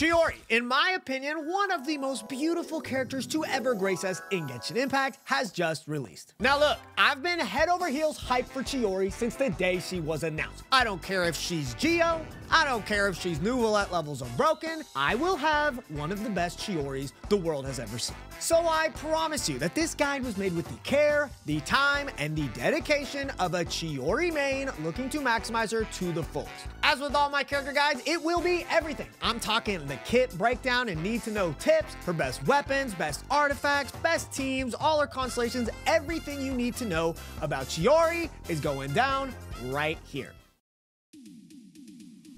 Chiori, in my opinion, one of the most beautiful characters to ever grace us in Genshin Impact, has just released. Now look, I've been head over heels hyped for Chiori since the day she was announced. I don't care if she's Geo, I don't care if she's Neuvillette levels unbroken, I will have one of the best Chioris the world has ever seen. So I promise you that this guide was made with the care, the time, and the dedication of a Chiori main looking to maximize her to the fullest. As with all my character guides, it will be everything. I'm talking the kit breakdown and need to know tips, her best weapons, best artifacts, best teams, all her constellations, everything you need to know about Chiori is going down right here.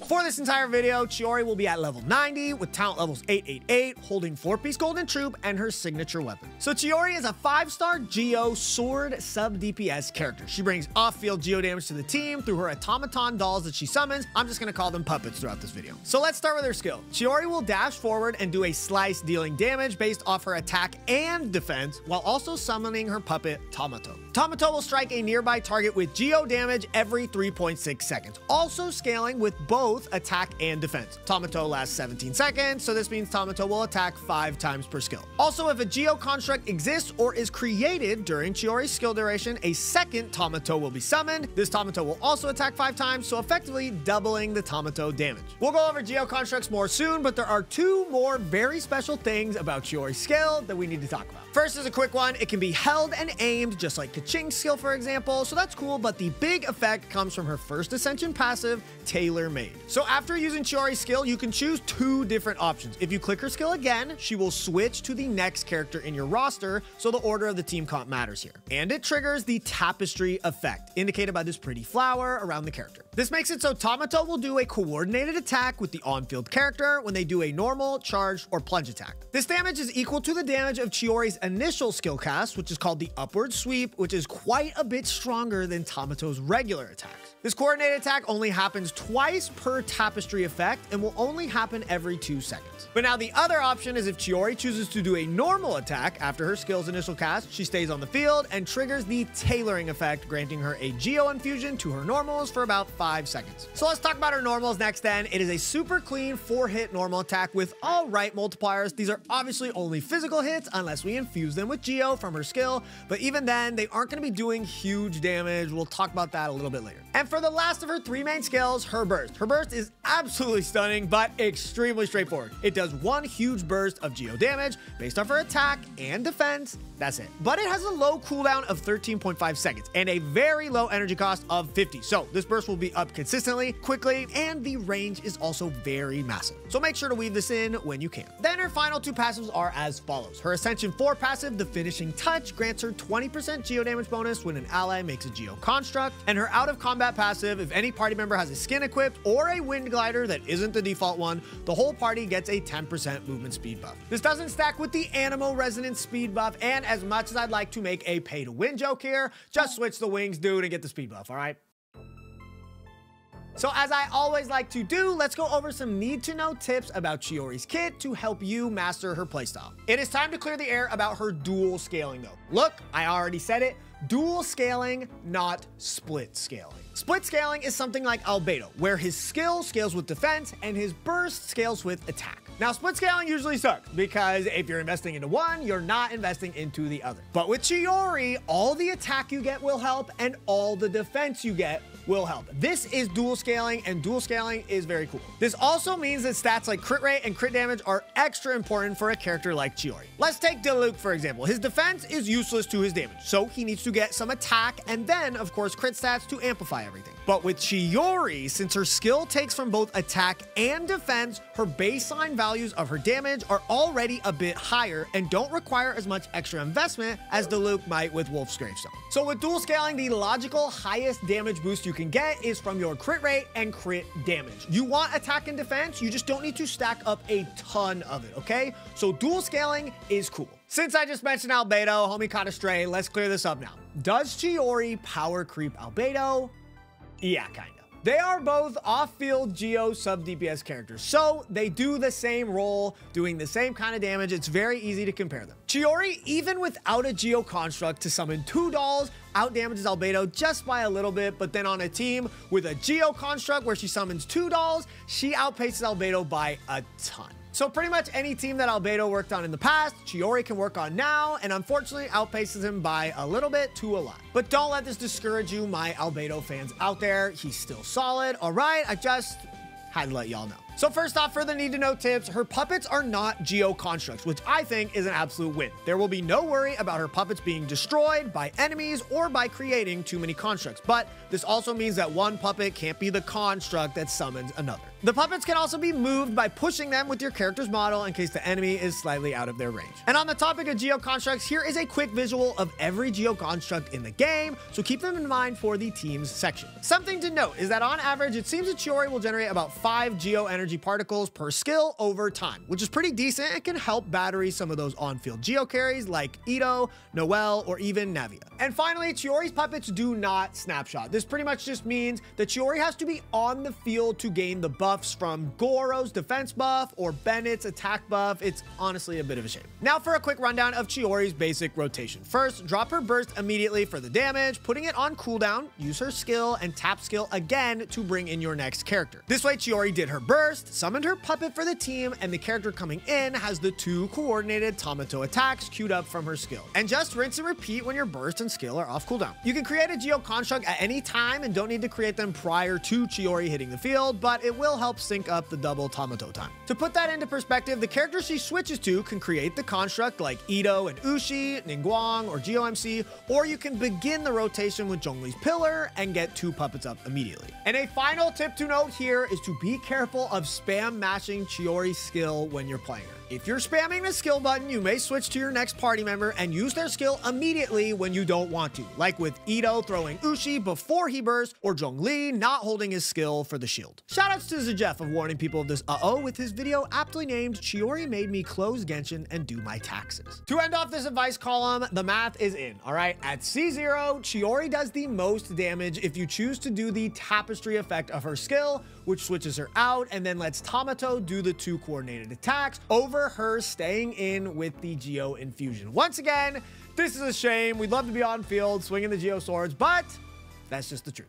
For this entire video, Chiori will be at level 90 with talent levels 888, holding 4-piece Golden Troupe and her signature weapon. So Chiori is a 5-star Geo sword sub-DPS character. She brings off-field Geo damage to the team through her automaton dolls that she summons. I'm just gonna call them puppets throughout this video. So let's start with her skill. Chiori will dash forward and do a slice, dealing damage based off her attack and defense, while also summoning her puppet, Tomato. Tomato will strike a nearby target with Geo damage every 3.6 seconds, also scaling with both attack and defense. Tomato lasts 17 seconds, so this means Tomato will attack 5 times per skill. Also, if a Geo construct exists or is created during Chiori's skill duration, a second Tomato will be summoned. This Tomato will also attack 5 times, so effectively doubling the Tomato damage. We'll go over Geo constructs more soon, but there are 2 more very special things about Chiori's skill that we need to talk about. First is a quick one. It can be held and aimed, just like Kaching's skill, for example, so that's cool, but the big effect comes from her first Ascension passive, Tailor Maid. So after using Chiori's skill, you can choose 2 different options. If you click her skill again, she will switch to the next character in your roster, so the order of the team comp matters here. And it triggers the tapestry effect, indicated by this pretty flower around the character. This makes it so Tomato will do a coordinated attack with the on-field character when they do a normal, charged, or plunge attack. This damage is equal to the damage of Chiori's initial skill cast, which is called the Upward Sweep, which is quite a bit stronger than Tomato's regular attacks. This coordinated attack only happens twice per tapestry effect and will only happen every 2 seconds. But now the other option is if Chiori chooses to do a normal attack after her skill's initial cast, she stays on the field and triggers the tailoring effect, granting her a Geo infusion to her normals for about 5 seconds. So let's talk about her normals next then. It is a super clean 4-hit normal attack with all right multipliers. These are obviously only physical hits unless we infuse them with Geo from her skill, but even then they aren't gonna be doing huge damage. We'll talk about that a little bit later. And for the last of her 3 main skills, her burst. Her burst is absolutely stunning, but extremely straightforward. It does 1 huge burst of Geo damage based off her attack and defense. That's it. But it has a low cooldown of 13.5 seconds and a very low energy cost of 50. So this burst will be up consistently, quickly, and the range is also very massive. So make sure to weave this in when you can. Then her final 2 passives are as follows. Her Ascension 4 passive, The Finishing Touch, grants her 20% Geo damage bonus when an ally makes a Geo construct. And her Out of Combat passive, if any party member has a skin equipped or a wind glider that isn't the default one, the whole party gets a 10% movement speed buff. This doesn't stack with the Animal Resonance speed buff, and as much as I'd like to make a pay to win joke here, just switch the wings, dude, and get the speed buff, all right? So as I always like to do, let's go over some need to know tips about Chiori's kit to help you master her playstyle. It is time to clear the air about her dual scaling though. Look, I already said it. Dual scaling, not split scaling. Split scaling is something like Albedo, where his skill scales with defense and his burst scales with attack. Now, split scaling usually sucks because if you're investing into one, you're not investing into the other. But with Chiori, all the attack you get will help and all the defense you get will help. This is dual scaling, and dual scaling is very cool. This also means that stats like crit rate and crit damage are extra important for a character like Chiori. Let's take Diluc, for example. His defense is useless to his damage, so he needs to get some attack and then, of course, crit stats to amplify everything. But with Chiori, since her skill takes from both attack and defense, her baseline values of her damage are already a bit higher and don't require as much extra investment as Diluc might with Wolf's Gravestone. So with dual scaling, the logical highest damage boost you can get is from your crit rate and crit damage. You want attack and defense, you just don't need to stack up a ton of it, okay? So dual scaling is cool. Since I just mentioned Albedo, homie caught a stray, let's clear this up now. Does Chiori power creep Albedo? Yeah, kinda. They are both off-field Geo sub-DPS characters, so they do the same role, doing the same kind of damage. It's very easy to compare them. Chiori, even without a Geo construct to summon 2 dolls, outdamages Albedo just by a little bit, but then on a team with a Geo construct where she summons 2 dolls, she outpaces Albedo by a ton. So pretty much any team that Albedo worked on in the past, Chiori can work on now, and unfortunately outpaces him by a little bit to a lot. But don't let this discourage you, my Albedo fans out there. He's still solid. All right, I just had to let y'all know. So first off, for the need to know tips, her puppets are not Geo Constructs, which I think is an absolute win. There will be no worry about her puppets being destroyed by enemies or by creating too many constructs, but this also means that one puppet can't be the construct that summons another. The puppets can also be moved by pushing them with your character's model in case the enemy is slightly out of their range. And on the topic of Geo Constructs, here is a quick visual of every Geo Construct in the game, so keep them in mind for the teams section. Something to note is that on average, it seems that Chiori will generate about 5 Geo Energy particles per skill over time, which is pretty decent and can help battery some of those on-field Geo carries like Itto, Noel, or even Navia. And finally, Chiori's puppets do not snapshot. This pretty much just means that Chiori has to be on the field to gain the buffs from Goro's defense buff or Bennett's attack buff. It's honestly a bit of a shame. Now for a quick rundown of Chiori's basic rotation. First, drop her burst immediately for the damage, putting it on cooldown, use her skill, and tap skill again to bring in your next character. This way, Chiori did her burst, summoned her puppet for the team, and the character coming in has the 2 coordinated Tomato attacks queued up from her skill. And just rinse and repeat when your burst and skill are off cooldown. You can create a Geo Construct at any time and don't need to create them prior to Chiori hitting the field, but it will help sync up the double Tomato time. To put that into perspective, the character she switches to can create the construct like Itto and Ushi, Ningguang, or Geo MC, or you can begin the rotation with Zhongli's Pillar and get 2 puppets up immediately. And a final tip to note here is to be careful of spam mashing Chiori's skill when you're playing her. If you're spamming the skill button, you may switch to your next party member and use their skill immediately when you don't want to, like with Itto throwing Ushi before he bursts, or Zhongli not holding his skill for the shield. Shoutouts to Zajeff of warning people of this uh-oh with his video aptly named Chiori Made Me Close Genshin and Do My Taxes. To end off this advice column, the math is in, all right? At C0, Chiori does the most damage if you choose to do the tapestry effect of her skill, which switches her out and then lets Tomato do the 2 coordinated attacks over her staying in with the Geo infusion. Once again, this is a shame. We'd love to be on field swinging the Geo swords, but that's just the truth.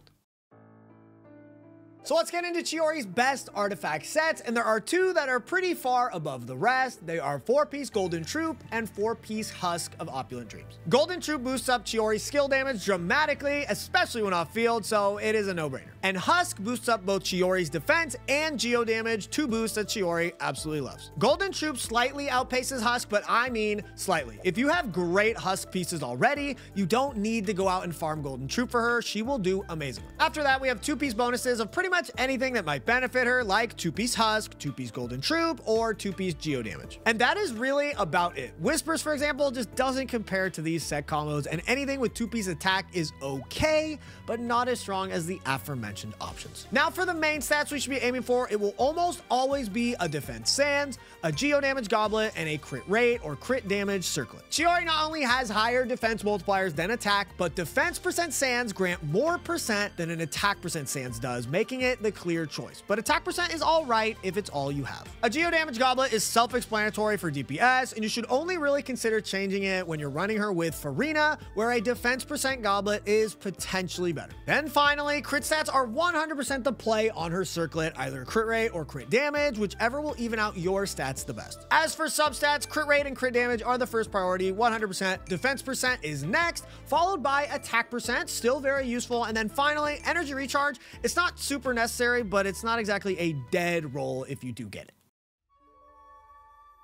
So let's get into Chiori's best artifact sets, and there are 2 that are pretty far above the rest. They are 4-piece Golden Troupe and 4-piece Husk of Opulent Dreams. Golden Troupe boosts up Chiori's skill damage dramatically, especially when off field, so it is a no-brainer. And Husk boosts up both Chiori's defense and Geo damage, 2 boosts that Chiori absolutely loves. Golden Troupe slightly outpaces Husk, but I mean slightly. If you have great Husk pieces already, you don't need to go out and farm Golden Troupe for her. She will do amazing. After that, we have 2-piece bonuses of pretty much anything that might benefit her, like 2-piece Husk, 2-piece Golden Troupe, or 2-piece Geo damage. And that is really about it. Whispers, for example, just doesn't compare to these set combos, and anything with 2-piece attack is okay, but not as strong as the aforementioned options. Now for the main stats we should be aiming for, it will almost always be a defense sands, a Geo damage goblet, and a crit rate or crit damage circlet. Chiori not only has higher defense multipliers than attack, but defense percent sands grant more percent than an attack percent sands does, making it the clear choice. But attack percent is all right if it's all you have. A Geo damage goblet is self-explanatory for DPS, and you should only really consider changing it when you're running her with Furina, where a defense percent goblet is potentially better. Then finally, crit stats are 100% the play on her circlet, either crit rate or crit damage, whichever will even out your stats the best. As for substats, crit rate and crit damage are the first priority, 100%. Defense percent is next, followed by attack percent, still very useful. And then finally, energy recharge. It's not super necessary, but it's not exactly a dead roll if you do get it.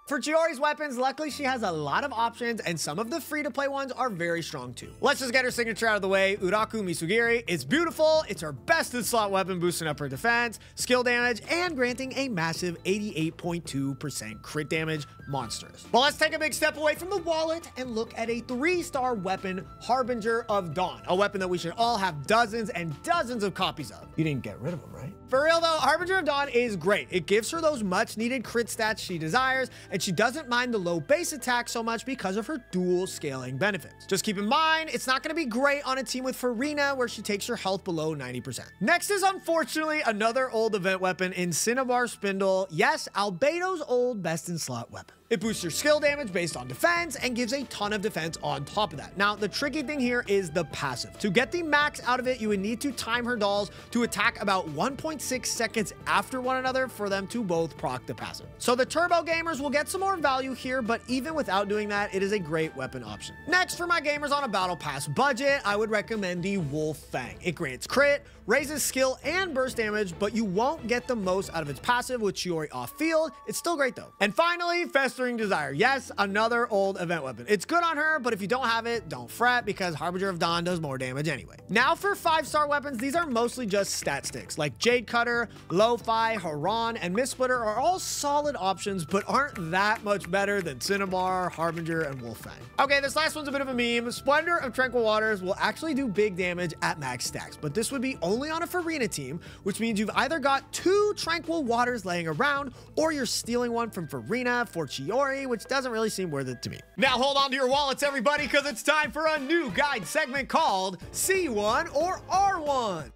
For Chiori's weapons, luckily she has a lot of options, and some of the free-to-play ones are very strong too. Let's just get her signature out of the way, Uraku Misugiri. It's beautiful, it's her best in slot weapon, boosting up her defense, skill damage, and granting a massive 88.2% crit damage, monstrous. Well, let's take a big step away from the wallet and look at a 3-star weapon, Harbinger of Dawn, a weapon that we should all have dozens and dozens of copies of. You didn't get rid of them, right? For real though, Harbinger of Dawn is great. It gives her those much-needed crit stats she desires, and and she doesn't mind the low base attack so much because of her dual scaling benefits. Just keep in mind, it's not going to be great on a team with Furina, where she takes her health below 90%. Next is, unfortunately, another old event weapon in Cinnabar Spindle. Yes, Albedo's old best-in-slot weapon. It boosts your skill damage based on defense and gives a ton of defense on top of that. Now, the tricky thing here is the passive. To get the max out of it, you would need to time her dolls to attack about 1.6 seconds after one another for them to both proc the passive. So the turbo gamers will get some more value here, but even without doing that, it is a great weapon option. Next, for my gamers on a battle pass budget, I would recommend the Wolf Fang. It grants crit, raises skill and burst damage, but you won't get the most out of its passive with Chiori off field. It's still great though. And finally, Festering Desire. Yes, another old event weapon. It's good on her, but if you don't have it, don't fret, because Harbinger of Dawn does more damage anyway. Now for 5-star weapons, these are mostly just stat sticks, like Jade Cutter, Lo-Fi, Haran, and Mist Splitter are all solid options, but aren't that much better than Cinnabar, Harbinger, and Wolf Fang. Okay, this last one's a bit of a meme. Splendor of Tranquil Waters will actually do big damage at max stacks, but this would be only on a Furina team, which means you've either got 2 Tranquil Waters laying around, or you're stealing one from Furina for Chiori, which doesn't really seem worth it to me. Now hold on to your wallets, everybody, because it's time for a new guide segment called C1 or R1.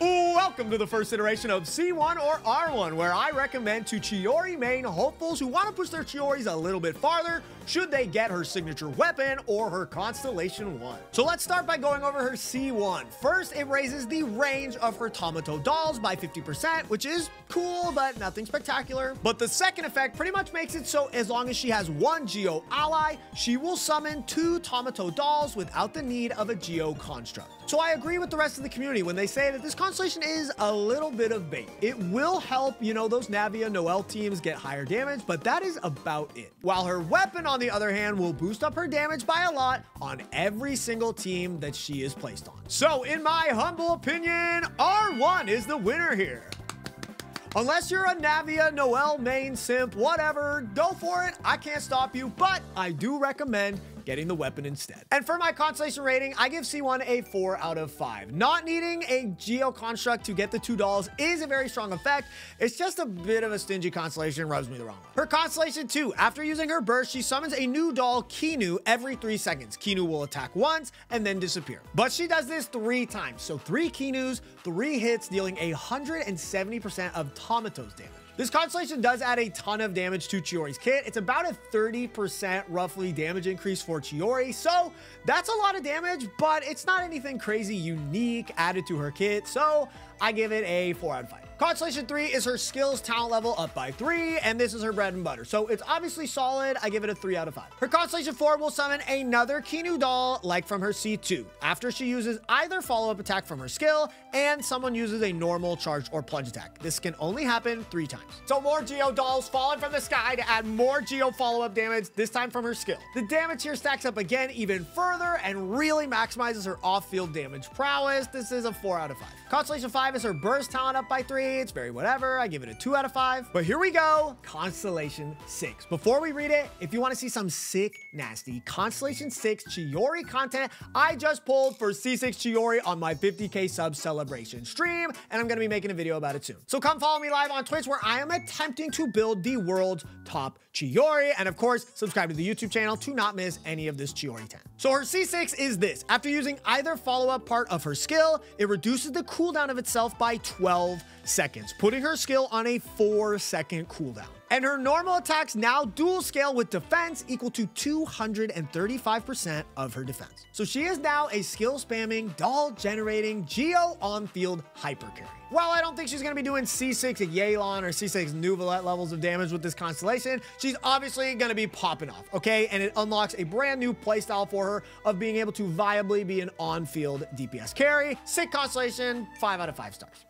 Welcome to the first iteration of C1 or R1, where I recommend to Chiori main hopefuls who want to push their Chioris a little bit farther should they get her signature weapon or her Constellation 1. So let's start by going over her C1. First, it raises the range of her Tomato dolls by 50%, which is cool, but nothing spectacular. But the second effect pretty much makes it so as long as she has one Geo ally, she will summon 2 Tomato dolls without the need of a Geo Construct. So I agree with the rest of the community when they say that this Constellation is a little bit of bait. It will help, you know, those Navia, Noel teams get higher damage, but that is about it. While her weapon, on the other hand, will boost up her damage by a lot on every single team that she is placed on. So in my humble opinion, R1 is the winner here. Unless you're a Navia, Noel, main, simp, whatever, go for it. I can't stop you, but I do recommend getting the weapon instead. And for my Constellation rating, I give C1 a 4 out of 5. Not needing a Geo Construct to get the 2 dolls is a very strong effect. It's just a bit of a stingy Constellation, rubs me the wrong way. Her Constellation 2, after using her burst, she summons a new doll, Kinu, every 3 seconds. Kinu will attack once and then disappear. But she does this 3 times. So 3 Kinus, 3 hits, dealing 170% of Tomato's damage. This Constellation does add a ton of damage to Chiori's kit. It's about a 30% roughly damage increase for Chiori. So that's a lot of damage, but it's not anything crazy unique added to her kit. So I give it a 4 out of 5. Constellation 3 is her skills talent level up by 3, and this is her bread and butter. So it's obviously solid. I give it a 3 out of 5. Her Constellation 4 will summon another Kinu doll, like from her C2, after she uses either follow-up attack from her skill and someone uses a normal charge or plunge attack. This can only happen 3 times. So more Geo dolls falling from the sky to add more Geo follow-up damage, this time from her skill. The damage here stacks up again even further and really maximizes her off-field damage prowess. This is a 4 out of 5. Constellation 5 is her burst talent up by 3. It's very whatever. I give it a 2 out of 5. But here we go, Constellation 6. Before we read it, if you want to see some sick, nasty Constellation 6 Chiori content, I just pulled for C6 Chiori on my 50K sub celebration stream, and I'm going to be making a video about it soon. So come follow me live on Twitch, where I am attempting to build the world's top Chiori. And of course, subscribe to the YouTube channel to not miss any of this Chiori 10. So her C6 is this. After using either follow-up part of her skill, it reduces the cooldown of itself by 12 seconds, putting her skill on a 4-second cooldown. And her normal attacks now dual scale with defense equal to 235% of her defense. So she is now a skill spamming, doll generating, Geo on-field hyper carry. While I don't think she's going to be doing C6 at Yelan or C6 Neuvillette levels of damage with this Constellation, she's obviously going to be popping off, okay? And it unlocks a brand new playstyle for her of being able to viably be an on-field DPS carry. Sick Constellation, 5 out of 5 stars.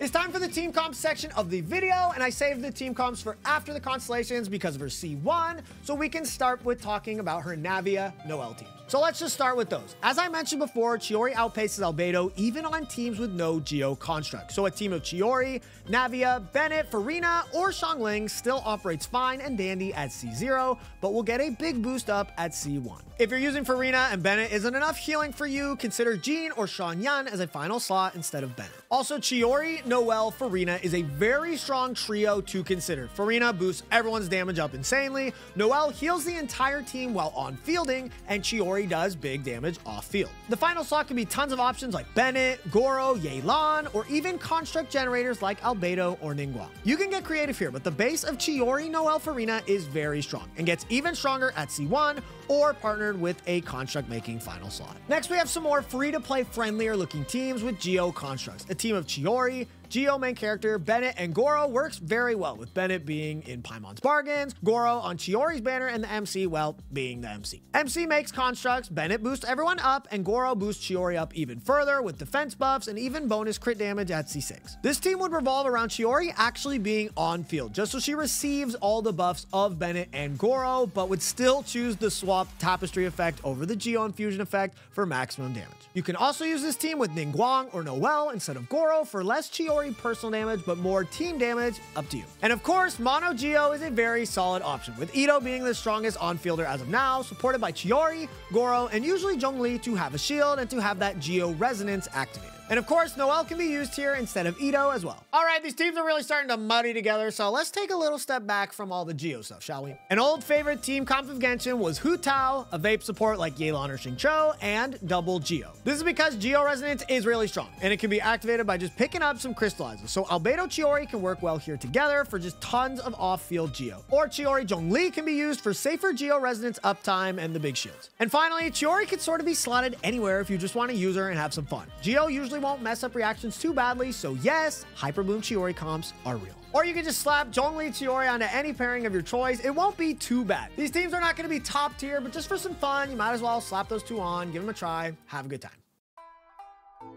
It's time for the team comps section of the video, and I saved the team comps for after the Constellations because of her C1, so we can start with talking about her Navia Noel team. So let's just start with those. As I mentioned before, Chiori outpaces Albedo even on teams with no Geo Construct. So a team of Chiori, Navia, Bennett, Furina, or Shangling still operates fine and dandy at C0, but will get a big boost up at C1. If you're using Furina and Bennett isn't enough healing for you, consider Jean or Shan Yan as a final slot instead of Bennett. Also, Chiori, Noel, Furina is a very strong trio to consider. Furina boosts everyone's damage up insanely, Noel heals the entire team while on fielding, and Chiori does big damage off field. The final slot could be tons of options like Bennett, Goro, Yelan, or even construct generators like Albedo or Ningguang. You can get creative here, but the base of Chiori, Noel, Furina is very strong and gets even stronger at C1 or partnered with a construct making final slot. Next, we have some more free to play friendlier looking teams with Geo Constructs. A team of Chiori, Geo main character, Bennett, and Goro works very well, with Bennett being in Paimon's Bargains, Goro on Chiori's banner, and the MC, well, being the MC. MC makes constructs, Bennett boosts everyone up, and Goro boosts Chiori up even further with defense buffs and even bonus crit damage at C6. This team would revolve around Chiori actually being on field, just so she receives all the buffs of Bennett and Goro, but would still choose the swap tapestry effect over the Geo infusion effect for maximum damage. You can also use this team with Ningguang or Noel instead of Goro for less Chiori personal damage, but more team damage, up to you. And of course, Mono Geo is a very solid option, with Itto being the strongest on-fielder as of now, supported by Chiori, Goro, and usually Zhongli to have a shield and to have that Geo resonance activated. And of course, Noel can be used here instead of Itto as well. All right, these teams are really starting to muddy together, so let's take a little step back from all the Geo stuff, shall we? An old favorite team comp of Genshin was Hu Tao, a vape support like Yelan or Xingqiu, and double Geo. This is because Geo resonance is really strong, and it can be activated by just picking up some crystallizers, so Albedo Chiori can work well here together for just tons of off-field Geo. Or Chiori Zhongli can be used for safer Geo resonance uptime and the big shields. And finally, Chiori could sort of be slotted anywhere if you just want to use her and have some fun. Geo usually won't mess up reactions too badly, so yes, Hyper Bloom Chiori comps are real. Or you can just slap Zhongli Chiori onto any pairing of your choice. It won't be too bad. These teams are not going to be top tier, but just for some fun, you might as well slap those two on, give them a try, have a good time.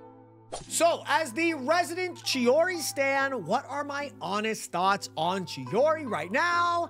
So, as the resident Chiori stan, what are my honest thoughts on Chiori right now?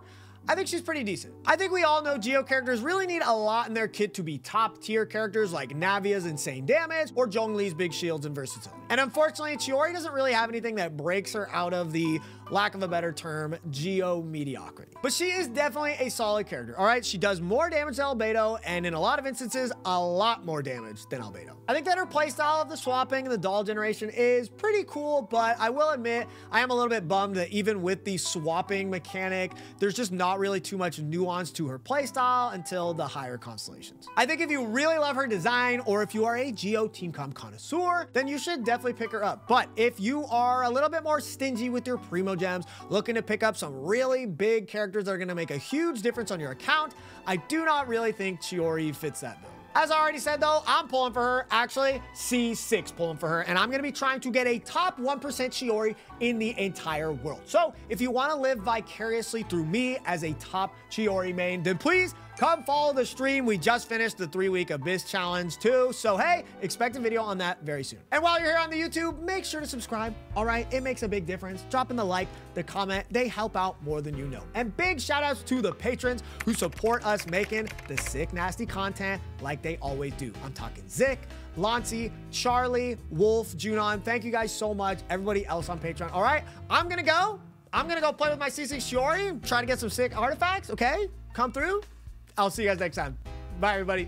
I think she's pretty decent. I think we all know Geo characters really need a lot in their kit to be top tier characters like Navia's insane damage or Zhongli's big shields and versatility. And unfortunately, Chiori doesn't really have anything that breaks her out of the, lack of a better term, Geo mediocrity. But she is definitely a solid character, all right? She does more damage than Albedo, and in a lot of instances, a lot more damage than Albedo. I think that her playstyle of the swapping and the doll generation is pretty cool, but I will admit, I am a little bit bummed that even with the swapping mechanic, there's just not really too much nuance to her playstyle until the higher constellations. I think if you really love her design, or if you are a Geo team comp connoisseur, then you should definitely pick her up. But if you are a little bit more stingy with your primo gems, looking to pick up some really big characters that are going to make a huge difference on your account, I do not really think Chiori fits that bill. As I already said though, I'm pulling for her, actually C6 pulling for her, and I'm gonna be trying to get a top 1% Chiori in the entire world. So if you wanna live vicariously through me as a top Chiori main, then please come follow the stream. We just finished the 3-week Abyss Challenge too, so hey, expect a video on that very soon. And while you're here on the YouTube, make sure to subscribe, all right? It makes a big difference. Dropping the like, the comment, they help out more than you know. And big shout outs to the patrons who support us making the sick, nasty content like they always do. I'm talking Zick, Lancy, Charlie, Wolf, Junon. Thank you guys so much. Everybody else on Patreon. All right, I'm gonna go play with my C6 Chiori, try to get some sick artifacts, okay? Come through. I'll see you guys next time. Bye, everybody.